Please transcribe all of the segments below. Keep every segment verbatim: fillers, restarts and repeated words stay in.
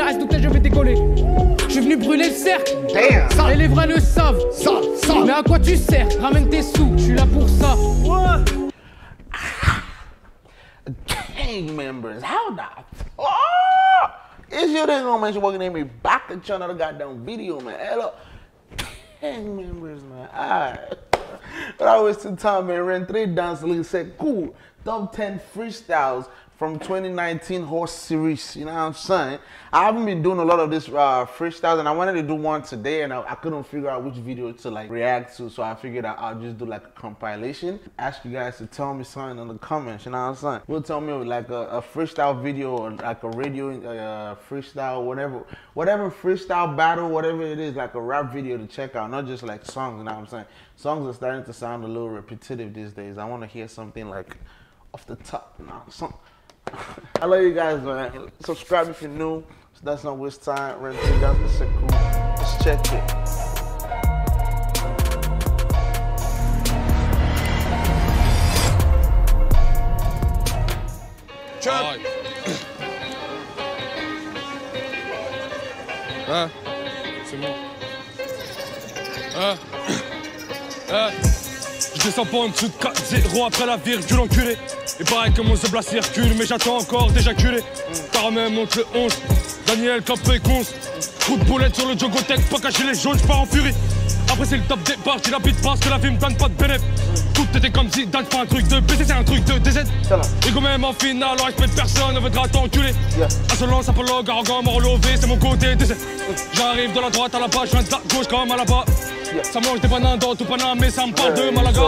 N R S, donc là je vais décoller. Je suis venu brûler le cercle. Damn. Et les vrais le savent. Ça, ça. Mais à quoi tu sers? Ramène tes sous, je suis là pour ça. What? Gang members, how the fuck is your thing on, man? You're working at me back at you another goddamn video, man. Hello. Gang members, man. Alright. But I was too time, man. Rentre dans le cercle. Cool. Top ten freestyles from twenty nineteen Horse Series, you know what I'm saying? I haven't been doing a lot of this uh, freestyles, and I wanted to do one today, and I, I couldn't figure out which video to like react to, so I figured out I'll just do like a compilation. Ask you guys to tell me something in the comments, you know what I'm saying? Will tell me like a, a freestyle video or like a radio uh, freestyle, whatever, whatever freestyle battle, whatever it is, like a rap video to check out, not just like songs, you know what I'm saying? Songs are starting to sound a little repetitive these days. I want to hear something like off the top, you know, something. I love you guys, man. Subscribe if you're new. So that's not waste time. Rentre dans le cercle. Let's check it. Chuck. Ah, c'est bon. Ah, ah. Je descends pas en dessous de quatre zéro après la virgule, enculé. Et pareil que mon zebla circule, mais j'attends encore d'éjaculer. T'as même monte le onze, Daniel Capé conce. Coup de boulette sur le Jogotech, pas caché les jaunes, j'pars en furie. Après c'est le top départ, j'ai la bite parce que la vie me donne pas de bénéf. Tout était comme si Dan pas un truc de B C, c'est un truc de D Z. Et quand même en finale, on respecte personne, on voudra t'enculer. Insolence, apologue, arrogant, mort levé, c'est mon côté D C. J'arrive de la droite à la bas, je viens de la gauche comme à la bas. Ça mange des bananes dans tout Panama, mais ça me parle de Malaga.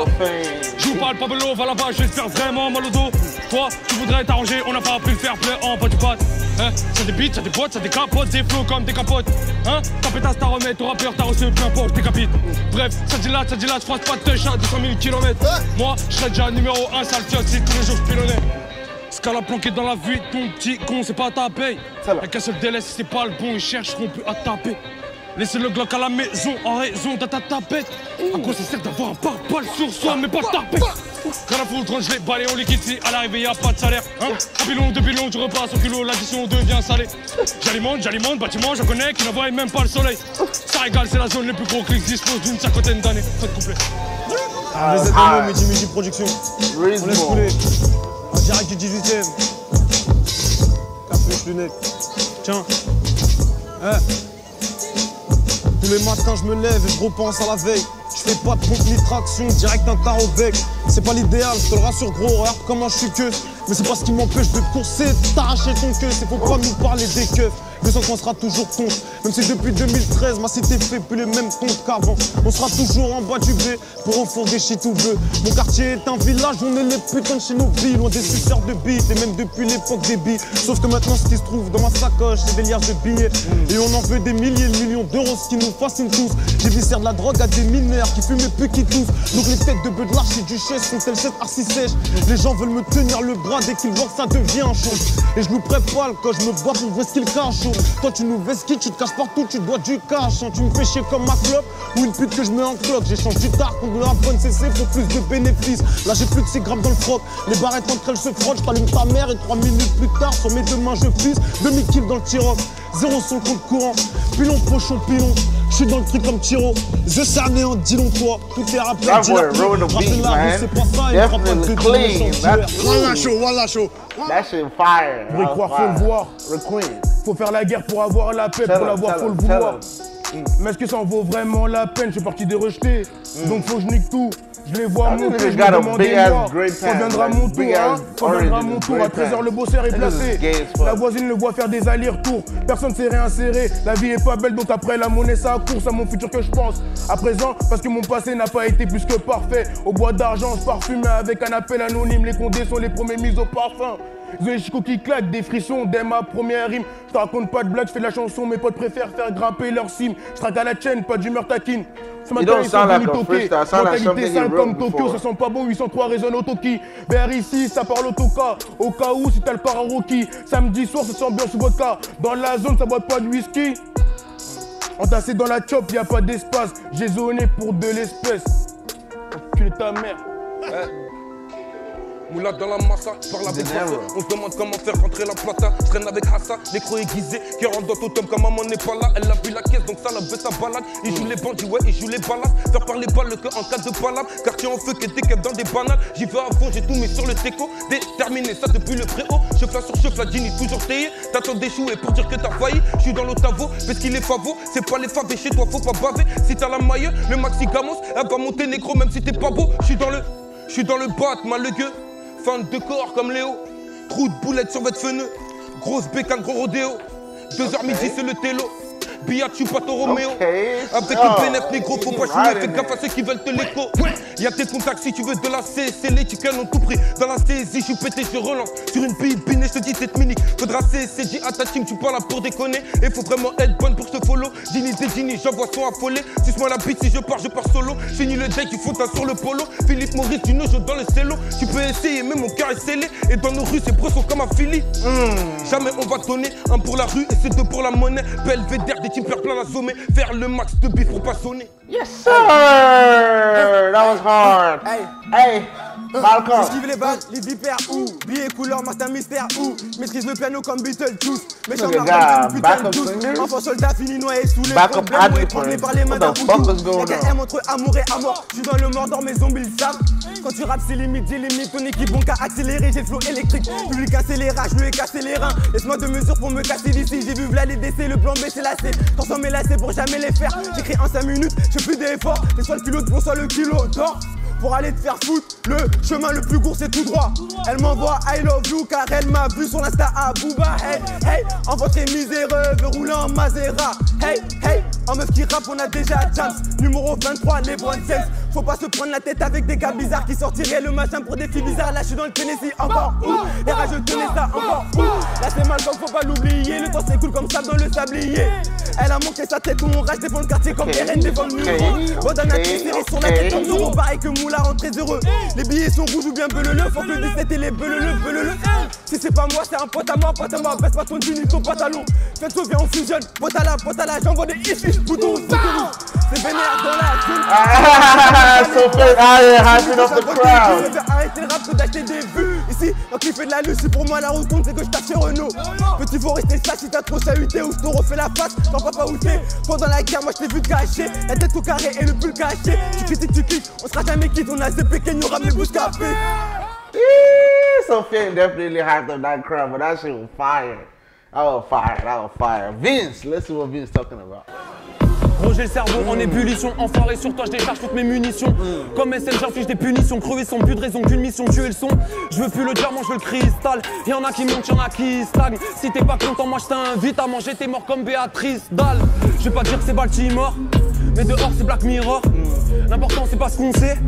Joue pas le Pablo, va là-bas, je vais te faire vraiment mal au dos. Toi, tu voudrais t'arranger, on n'a pas pu le faire play en bas du pâte. Hein, ça des bites, ça des bottes, ça des capotes, des flots comme des capotes. Hein, ta pétasse, t'as remis, ton rappeur, t'as reçu, peu importe, je décapite. Bref, ça dit là, ça dit là, je croise pas de tech à deux cent mille kilomètres. Moi, je serais déjà numéro un, sale fiat, si tous les jours je pilonnais. Scala planqué dans la vie, ton petit con, c'est pas ta paye. Y'a qu'un seul délai, si c'est pas le bon, ils chercheront plus à taper. Laissez le Glock à la maison en raison d'un tapette. À quoi ça sert d'avoir un pare-balles sur soi, mais pas de tapette. Quand la foule tranche les balais, on les quitte si à l'arrivée y'a pas de salaire. Hein, un pilon, deux pilons, tu repasses au culot, l'addition devient salée. J'alimente, j'alimente, bâtiment, j'en connais qui n'envoie même pas le soleil. Ça régale, c'est la zone les plus gros clics dispose d'une cinquantaine d'années. Faut te complet. Ah, les événements, midi, midi, production. On laisse couler. En direct du dix-huitième. Café, lunettes. Tiens. Eh. Tous les matins je me lève et je repense à la veille. Je fais pas de pompe ni traction, direct un tarot bec. C'est pas l'idéal, je te le rassure gros, regarde comment je suis queue. Mais c'est pas ce qui m'empêche de te courser, de t'arracher ton queue. C'est faut pas nous parler des keufs, mais sans qu'on sera toujours contre. Même si depuis deux mille treize, ma cité fait plus les mêmes tons qu'avant. On sera toujours en bas du blé, pour enfourguer chez tout bleu. Mon quartier est un village, on est les putains de chez nos billes. Loin des suceurs de bites, et même depuis l'époque des billes. Sauf que maintenant ce qui se trouve dans ma sacoche, c'est des liards de billets. Et on en veut des milliers, de millions d'euros, ce qui nous fascine tous. J'éviscère de la drogue à des mineurs, qui fument et puis qui toussent. Donc les têtes de bœufs de l'arche et du chef sont elles sept arcis sèches. Les gens veulent me tenir le bras, dès qu'ils voient que ça devient un show. Et je nous prépare quand je me bois pour voir ce qu'il cache. Toi tu nous vesquilles, tu te caches partout, tu dois du cash. Tu me fais chier comme ma clope ou une pute que je mets en cloque. J'échange du tard contre la bonne C C pour plus de bénéfices. Là j'ai plus de six grammes dans le froc. Les barrettes entre elles se frottent, je t'allume ta mère. Et trois minutes plus tard sur mes deux mains je fisse. Demi-kill dans le tiroir, zéro sur le compte courant. Pilon, pochon, pilon, je suis dans le truc comme Tiro. Je cerné en dis-long toi, tout est rappelé. That boy rode the beat, man. Definitely clean. Voilà chaud, voilà chaud. That shit fire. Pour y croire, faut le voir. The queen. Faut faire la guerre pour avoir la paix, pour l'avoir faut le vouloir. Mais est-ce que ça en vaut vraiment la peine? Je suis parti des rejetés, donc faut que je nique tout. Je les vois monter, je me demandais moi, quand viendra mon tour, hein, quand viendra mon tour, à treize heures le bosseur est placé. La voisine le voit faire des allers-retours, personne s'est réinséré. La vie est pas belle, donc après la monnaie ça court, c'est à mon futur que je pense. À présent, parce que mon passé n'a pas été plus que parfait. Au bois d'argent, je parfumais avec un appel anonyme, les condés sont les premiers mis au parfum. Zoé Chico qui claque, des frissons dès ma première rime. Je te raconte pas de blague, je fais de la chanson, mes potes préfèrent faire grimper leur cime. Je traque à la chaîne, pas d'humeur taquine. Ce matin ils sont venus toquer, mentalité sale comme Tokyo, ça sent pas bon, huit cent trois résonne au Toki. Vers ici, ça parle au Toka, au cas où si t'as le corps à Rocky. Samedi soir, ça sent bien sous vodka, dans la zone ça boit pas de whisky. Entassé dans la chop, y'a pas d'espace, j'ai zoné pour de l'espèce. Enculé ta mère. Moula dans la massa, par la bête. On se demande comment faire rentrer la plata. Je traîne avec Hassan, l'écro aiguisé. Qui rentre dans ton tome quand maman n'est pas là. Elle a bu la caisse, donc ça la veut sa balade. Il joue les bandits, ouais, il joue les balades. Faire parler pas le cœur en cas de balade. Quartier en feu, qui était dans des banales. J'y vais à fond, j'ai tout mis sur le teco. Déterminé ça depuis le préau. Chef là sur chef, la Gini toujours taillé. T'attends d'échouer pour dire que t'as failli. Je suis dans l'Otavo, parce qu'il est favo. C'est pas les favés, chez toi faut pas baver. Si t'as la maille, le maxi gamos, elle va monter négro même si t'es pas beau. Je suis dans le. Je suis dans le Batman, le gueux. Fin de corps comme Léo. Trou de boulette sur votre feneux. Grosse bécane, gros rodéo. deux heures midi, c'est le télo. Billard, tu pas ton Roméo. Avec le bénéf négro, faut pas chouiner. Fais gaffe à ceux qui veulent te l'écho. Y'a tes contacts si tu veux de la C S C. Les chickens ont tout pris. Dans la saisie, je suis pété, je relance. Sur une bille binée, je te dis cette mini. Faudra C S C, dis à ta team, tu parles là pour déconner. Et faut vraiment être bonne pour te follow. Gini, des Gini, j'envoie son affolé. Suce-moi la bite, si je pars, je pars solo. Finis le deck, il faut t'as sur le polo. Philippe Maurice, tu nojo dans le cello. Tu peux essayer, mais mon cœur est scellé. Et dans nos rues, c'est brosson comme un fili. Mmh. Jamais on va donner un pour la rue et c'est deux pour la monnaie. Belvédère, des teams perdent plein la sommet. Faire le max de bif pour pas sonner. Yes, sir! That was hard! Hey! Hey! Balkan! J'esquive les balles, les vipères, ouh! Billets couleur, master mystère, ouh! Maîtrise le piano comme Beetlejuice! Méchant marron comme Beetlejuice! Enfant soldat fini noyé sous les problèmes, ouais, étranglé par les mains d'un boudou! Y'a qu'à M entre amour et amour! J'suis dans le mordant, mes zombies le savent! Quand tu rappes, c'est limite, j'ai limite! Ton équipe bon qu'à accélérer, j'ai le flow électrique! Je lui ai cassé les rats, je lui ai cassé les reins! Laisse-moi deux mesures pour me casser d'ici! J'ai vu v'là les décès, le plan B c'est la C! Transformer la C pour jamais les faire! J'écris en cinq minutes, j'fais plus d'efforts! T'es soit le culot, bon soit le kilo d'or! Pour aller te faire foutre, le chemin le plus court c'est tout droit. Elle m'envoie I love you car elle m'a vu sur l'insta à Booba. Hey, hey, en votre miséreux, veut rouler en Mazera. Hey, hey, en meuf qui rappe on a déjà James. Numéro vingt-trois, les bonnes sens. Faut pas se prendre la tête avec des gars bizarres qui sortiraient le machin pour des filles bizarres. Là je suis dans le Tennessee, encore où. Les rageux tenaient ça, encore où. Là c'est mal donc faut pas l'oublier. Le temps s'écoule comme ça dans le sablier. Elle a manqué sa tête où on rage défend le quartier comme les reines défendent le mur. Bon d'un attiré sur la tête comme euros. Pareil que Moula. La rentrée zéro. Les billets sont rouges ou bien bleu-le-le. Faut que dix-sept et les bleu-le-le, bleu-le-le. Si c'est pas moi, c'est un pote à moi, pote à moi. Baisse pas ton jean ni ton pantalon. Faites sauver, on fusionne. Pote à la, pote à la, j'envoie des hits, boutons, boutons. C'est vénère dans la zone. Ah, son frère, allez, happy off the crowd. Je vais arrêter le rap que d'acheter des vues. Ici, quand tu fais de la luce, c'est pour moi la rotonde, c'est que je tape chez Renault. Petit, faut rester ça si t'as trop chahuté ou je te refais la face. T'en vas pas où t'es. Pendant la guerre, moi je t'ai vu te cacher. La tête au carré et le pull caché. Tu critiques, tu cliques, on sera jamais quitté. On a zéppé qu'il nous ramène bouche café. Sofiane definitely hyped up that crowd, but that shit was fire. That was fire, that was fire. Vince, let's see what Vince talking about. Roger le cerveau mmh. en ébullition, enfoiré sur toi, je décharge toutes mes munitions. Mmh. Comme S N, j'inflige des punitions, crever sans but de raison qu'une mission, tuer le son. Je veux plus le diamant, je veux le cristal. Y'en a qui montent, y'en a qui stagnent. Si t'es pas content, moi je t'invite à manger tes morts comme Béatrice Dalle. Je vais pas dire que c'est Baltimore, mais dehors c'est Black Mirror. Mmh. L'important c'est pas ce qu'on sait,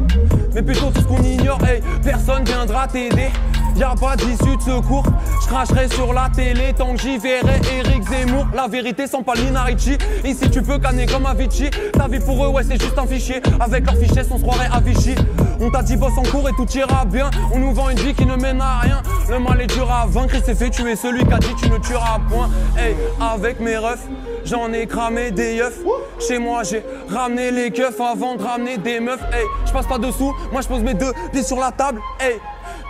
mais plutôt tout ce qu'on ignore. Hey, personne viendra t'aider. Y'a pas d'issue de secours, je cracherai sur la télé tant que j'y verrai Eric Zemmour. La vérité sans Palina Ricci, ici tu peux canner comme Avicii. Ta vie pour eux, ouais c'est juste un fichier, avec leur fichesse on se croirait à Vichy. On t'a dit boss en cours et tout ira bien, on nous vend une vie qui ne mène à rien. Le mal est dur à vaincre, il s'est fait tuer celui qui a dit tu ne tueras point. Hey, avec mes refs, j'en ai cramé des yeufs. Chez moi j'ai ramené les keufs avant de ramener des meufs. Hey, je passe pas dessous, moi je pose mes deux pieds sur la table. Hey,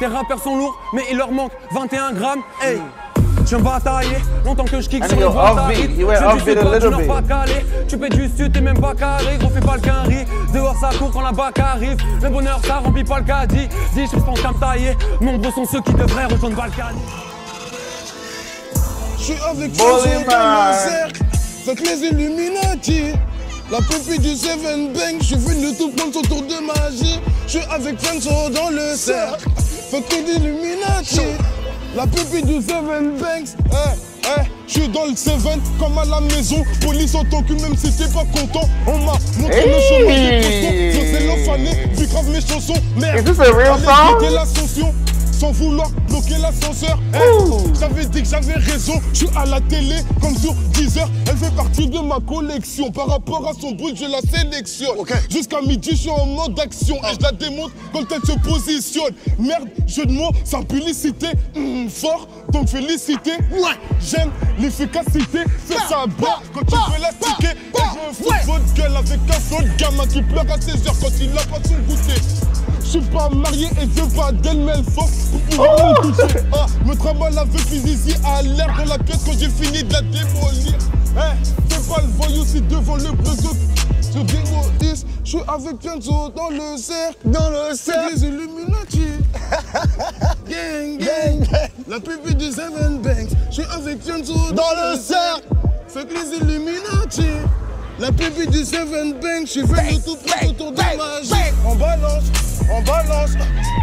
tes rappeurs sont lourds, mais il leur manque vingt et un grammes. Hey, je me bataillais longtemps que je kick sur les voies. Je suis du sud, tu n'as pas calé. Tu paies du sud, t'es même pas carré. Gros, fais pas le quinri. Dehors, ça court quand la bac arrive. Le bonheur, ça remplit pas le caddie. Dis, je suis en train de tailler. Nombreux sont ceux qui devraient rejoindre Balkany. Je suis avec qui j'ai dans le cercle. Avec les Illuminati. La poupée du Seven Bang. Je suis venu tout prendre son tour de magie. Je suis avec Frenzo dans le cercle. Fuck les Illuminati. La pupille du Seven Banks. Eh, eh, je suis dans le Seven comme à la maison. Police en tant que même si t'es pas content. On m'a montré hey. le chemin des postons. Je sais l'enfaner, vu grave mes chansons. Merde, allez bloquer l'ascension. Sans vouloir bloquer l'ascenseur. Eh, j'avais dit que j'avais raison. Je suis à la télé comme sur Deezer. Elle fait partie de ma collection. Par rapport à son bruit, je la sélectionne. Okay. Jusqu'à midi, je suis en mode action. Et je la démonte quand elle se positionne. Merde, jeu de mots, sans publicité. Mmh, fort, donc félicité. Ouais. J'aime l'efficacité. Fais ça bas quand tu veux la tiquer. Et je me fous de votre gueule avec un seul gamin qui pleure à seize heures quand il a pas son goûter. suis pas marié et je vais à Gangnam fort pour pouvoir oh me toucher. Ah, me trimballe avec Physici à l'air dans la pièce quand j'ai fini de la démolir. Hey, c'est pas le voyou, c'est devant le bleu. Je démolisse, je suis avec Pianzo dans le cercle. Dans le cercle. Les Illuminati. Gang, gang, gang. La pub des Seven Banks. Je suis avec Pianzo dans, dans le cercle. Fait que les Illuminati. La pépite du Seven Bank, je suis venu tout près autour de ma vie. On balance, on balance,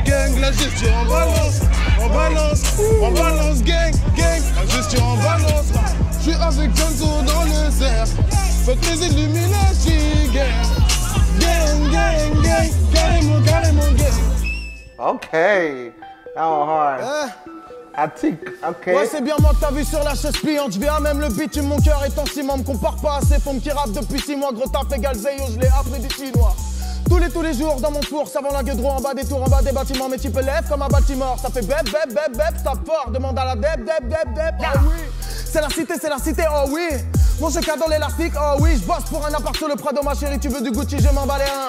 gang, la gestion, on balance, on balance, on balance, gang, gang, la gestion, on balance. Je suis avec Ganzo dans le cercle, faites les Illuminati, gang, gang, gang, gang, carrément, carrément, gang. Ok, now hard. Uh. Okay. Ouais, c'est bien moi que t'as vu sur la chaise pliante. J'viens à même le bitume, mon cœur est en ciment. Me compare pas à ces fonds qui rappent depuis six mois. Gros taf égale Zeyo, j'l'ai appris du chinois. Tous les tous les jours dans mon tour, savant la gueule droit en bas des tours, en bas des bâtiments. Mes types lèvent comme un bâtiment. Ça fait bep, bep, bep, bep, tape fort. Demande à la dep, dep, dep, dep. Oh oui, c'est la cité, c'est la cité, oh oui. Mon chèque dans l'élastique, oh oui. J'bosse pour un appart sur le Prado, ma chérie. Tu veux du Gucci, je m'en balais un.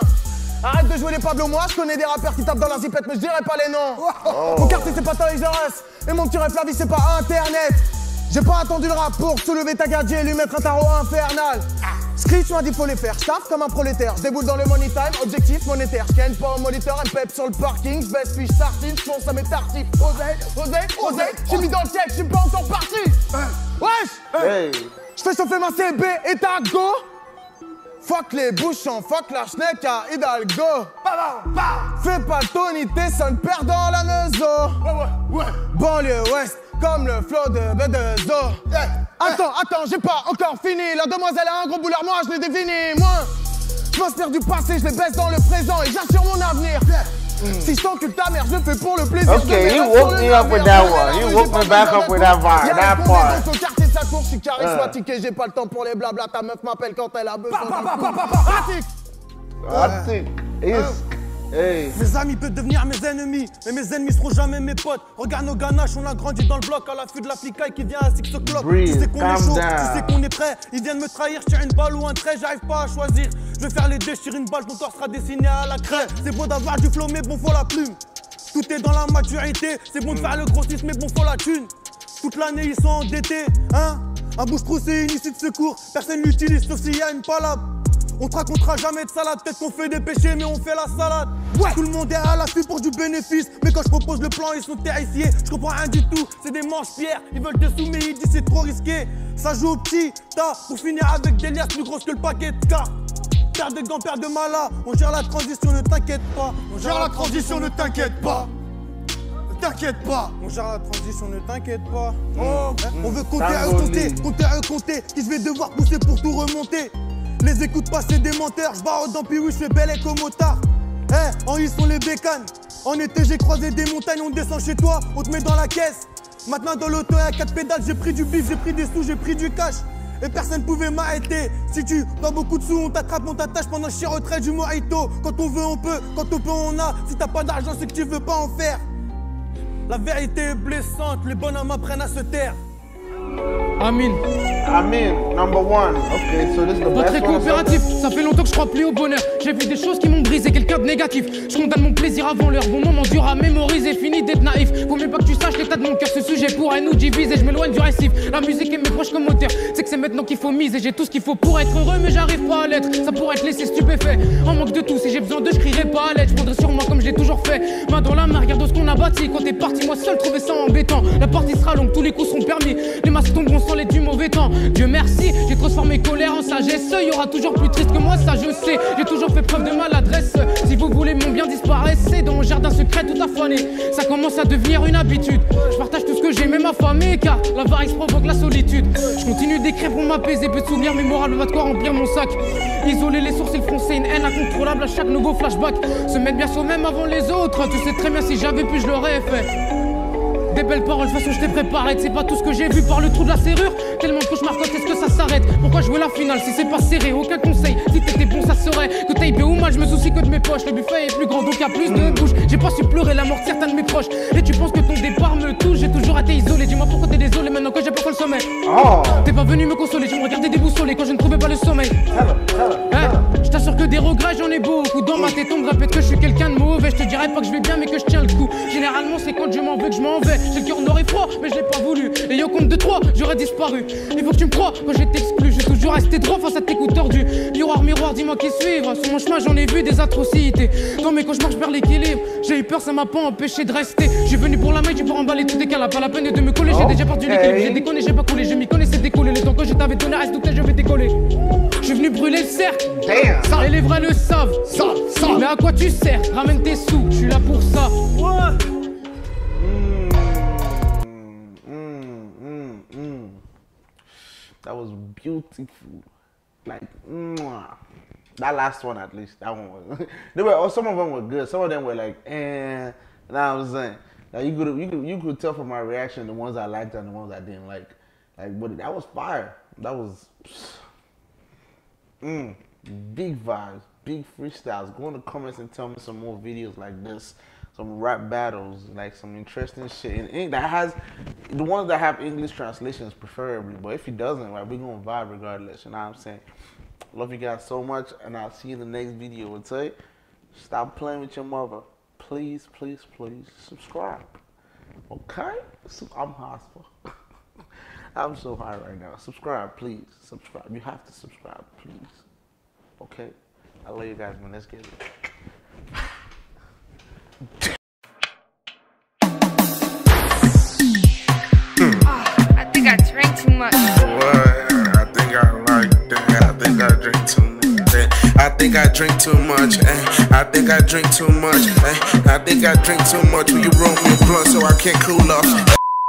Arrête de jouer les Pablo, moi je connais des rappeurs qui tapent dans la zipette, mais je dirais pas les noms. Oh. Mon quartier c'est pas Toys R Us, et mon petit rêve la vie c'est pas internet. J'ai pas attendu le rap pour soulever ta gadget et lui mettre un tarot infernal. Screech m'a dit faut les faire, je taffe comme un prolétaire. Je déboule dans le money time, objectif monétaire. Je gagne pas au moniteur, elle pète sur le parking. Je baisse, fiche tartine, je pense à mes tartifs. Oseille, oseille, oseille, j'ai mis dans le check, je suis pas encore parti. Wesh, hey. Je fais chauffer ma C B et ta go. Fuck les bouchons, fuck la schneck à Hidalgo. Fais pas Tony Tesson, perd dans la nezo. Banlieue ouest, comme le flot de Bedezo. Attends, attends, j'ai pas encore fini. La demoiselle a un gros boulard, moi je l'ai défini. Moi, je m'inspire du passé, je les baisse dans le présent et j'assure mon avenir. Si je t'encule ta mère, je fais pour le plaisir. Ok, you woke me up with that one. You woke me back up with that part. That part. Je suis charismatique et j'ai pas le temps pour les blabla. Ta meuf m'appelle quand elle a besoin. Pratique. Pratique. Hey. Mes amis peuvent devenir mes ennemis, mais mes ennemis seront jamais mes potes. Regarde nos ganaches, on a grandi dans le bloc à l'affût de la flicaille qui vient à six o'clock. Tu sais qu'on est chaud, tu sais qu'on est prêt. Ils viennent me trahir, je tire une balle ou un trait, j'arrive pas à choisir. Je vais faire les deux, je tire une balle, mon corps sera dessiné à la craie. C'est beau d'avoir du flow, mais bon, faut la plume. Tout est dans la maturité, c'est bon de faire le grossiste, mais bon, faut la thune. Toute l'année, ils sont endettés, hein. Un bouche-trou, c'est une issue de secours, personne l'utilise sauf s'il y a une palabre. On te racontera jamais de salade, peut-être qu'on fait des péchés, mais on fait la salade. Ouais. Tout le monde est à l'affût pour du bénéfice, mais quand je propose le plan, ils sont terrifiés. Je comprends rien du tout, c'est des manches-pierres, ils veulent te soumettre, ils disent c'est trop risqué. Ça joue au petit tas, pour finir avec des liasses plus grosses que le paquet de cartes. Père de gants, père de mala, on gère la transition, ne t'inquiète pas. On gère la transition, ne t'inquiète pas. T'inquiète pas, on gère la transition, ne t'inquiète pas. Oh. Mmh. On veut compter à eux compter, compter à eux compter. Ils vais devoir pousser pour tout remonter. Les écoute passer des menteurs, j'barre au dampi, oui, je fais bel et comme motard. Eh, en ils sont les bécanes. En été, j'ai croisé des montagnes, on descend chez toi, on te met dans la caisse. Maintenant, dans l'auto, à quatre pédales, j'ai pris du bif, j'ai pris des sous, j'ai pris du cash. Et personne pouvait m'arrêter. Si tu as beaucoup de sous, on t'attrape, on t'attache pendant le retrait du mojito. Quand on veut, on peut, quand on peut, on a. Si t'as pas d'argent, c'est que tu veux pas en faire. La vérité est blessante, les bonhommes apprennent à se taire. Amin. Amin, number one. Ok, so this is the best. Pas très coopératif, ça fait longtemps que je crois plus au bonheur. J'ai vu des choses qui m'ont brisé, quelqu'un de négatif. Je condamne mon plaisir avant l'heure, bon moment dur à mémoriser, fini d'être naïf. Vaut mieux pas que tu saches l'état de mon cœur, ce sujet pourrait nous diviser. Je m'éloigne du récif, la musique est mes proches comme moteur. C'est que c'est maintenant qu'il faut miser, j'ai tout ce qu'il faut pour être heureux, mais j'arrive pas à l'être. Ça pourrait être laissé stupéfait, en manque de tout. Si j'ai besoin de, je crierai pas à l'aide. Je prendrai sur moi comme je l'ai toujours fait. Main dans la main, regarde ce qu'on a bâti. Quand t'es parti, moi seul trouvais ça embêtant. La partie sera longue, tous les coups seront permis. Les masques tomberont sans les du mauvais temps. Dieu merci, j'ai transformé colère en sagesse. Il y aura toujours plus triste que moi, ça je sais. J'ai toujours fait preuve de maladresse. Si vous voulez mon bien disparaissez dans mon jardin secret toute la foinée. Ça commence à devenir une habitude. Je partage tout ce que j'ai, même affamé, car l'avarice provoque la solitude. Je continue d'écrire pour m'apaiser, peu de souvenirs mémorables va de quoi remplir mon sac. Isoler les sourcils froncés, une haine incontrôlable à chaque nouveau flashback. Se mettre bien soi-même avant les autres. Tu sais très bien si j'avais pu, je l'aurais fait. Des belles paroles, de toute façon je t'ai préparé. C'est pas tout ce que j'ai vu par le trou de la serrure. Tellement de cauchemars, quand est-ce que ça s'arrête? Pourquoi jouer la finale si c'est pas serré? Aucun conseil, si t'étais bon ça serait. Que t'ailles bien ou mal, je me soucie que de mes poches. Le buffet est plus grand donc y'a plus de bouche. J'ai pas su pleurer la mort de certains de mes proches. Et tu penses que ton départ me touche? J'ai toujours été isolé, dis-moi pourquoi t'es désolé maintenant que j'ai pas le sommeil. Oh. T'es pas venu me consoler, tu me regardais déboussolé quand je ne trouvais pas le sommeil. Hello, hello, hello. Hein? Je t'assure que des regrets, j'en ai beaucoup. Dans ma tête, on me répète que je suis quelqu'un de mauvais. Je te dirais pas que je vais bien, mais que je tiens le coup. Généralement, c'est quand je m'en veux que je m'en vais. J'ai le cœur noir et froid, mais je l'ai pas voulu. Et au compte de trois, j'aurais disparu. Il faut que tu me crois, quand j'étais exclu, j'ai toujours resté droit face à tes coups tordus. Miroir, miroir, dis-moi qui suivre. Sur mon chemin, j'en ai vu des atrocités. Dans mes cauchemars, je perds l'équilibre. J'ai eu peur, ça m'a pas empêché de rester. Je suis venu pour la main, j'ai pour emballer tout décalé. Pas la peine de me coller, j'ai déjà perdu l'équilibre. J'ai déconné, j'ai pas coulé, je m'y connaissais décoller. Le temps que je t'avais donné, reste douté, je vais décoller. Je suis venu brûler le cercle. Et les vrais le savent. Mais à quoi tu sers? Ramène tes sous, je suis là pour ça. That was beautiful. Like, mwah. That last one at least. That one was. They were. Some of them were good. Some of them were like, eh. You know what I'm saying? Like you could, you could, you could tell from my reaction the ones I liked and the ones I didn't like. Like, but that was fire. That was. Mm, big vibes, big freestyles. Go in the comments and tell me some more videos like this. Some rap battles, like some interesting shit. And, and that has the ones that have English translations preferably. But if it doesn't, like, we're gonna vibe regardless. You know what I'm saying? Love you guys so much, and I'll see you in the next video. And say, stop playing with your mother. Please, please, please subscribe. Okay? So I'm hostile. I'm so high right now. Subscribe, please. Subscribe. You have to subscribe, please. Okay? I love you guys, man. Let's get it. Oh, I think I drank too much. What? I think I like that. I think I drink too much. I think I drink too much. Eh? I think I drink too much. Eh? I think I drink too much. Will you roll me a blunt so I can't cool off?